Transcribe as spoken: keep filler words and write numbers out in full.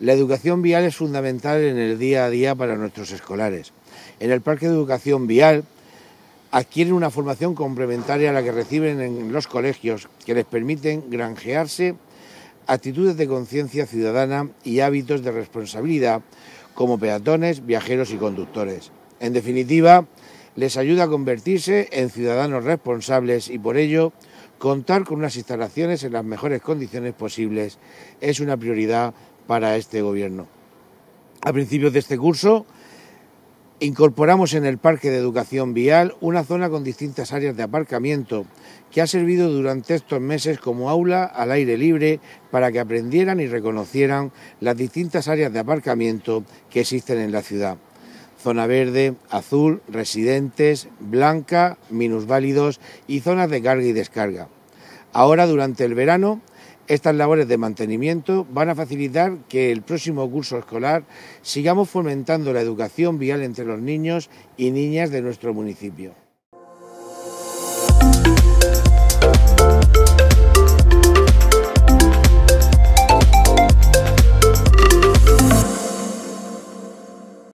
La educación vial es fundamental en el día a día para nuestros escolares. En el Parque de Educación Vial adquieren una formación complementaria a la que reciben en los colegios, que les permiten granjearse actitudes de conciencia ciudadana y hábitos de responsabilidad como peatones, viajeros y conductores. En definitiva, les ayuda a convertirse en ciudadanos responsables y por ello contar con unas instalaciones en las mejores condiciones posibles es una prioridad para este Gobierno. A principios de este curso incorporamos en el Parque de Educación Vial una zona con distintas áreas de aparcamiento que ha servido durante estos meses como aula al aire libre para que aprendieran y reconocieran las distintas áreas de aparcamiento que existen en la ciudad. Zona verde, azul, residentes, blanca, minusválidos y zonas de carga y descarga. Ahora, durante el verano, estas labores de mantenimiento van a facilitar que el próximo curso escolar sigamos fomentando la educación vial entre los niños y niñas de nuestro municipio.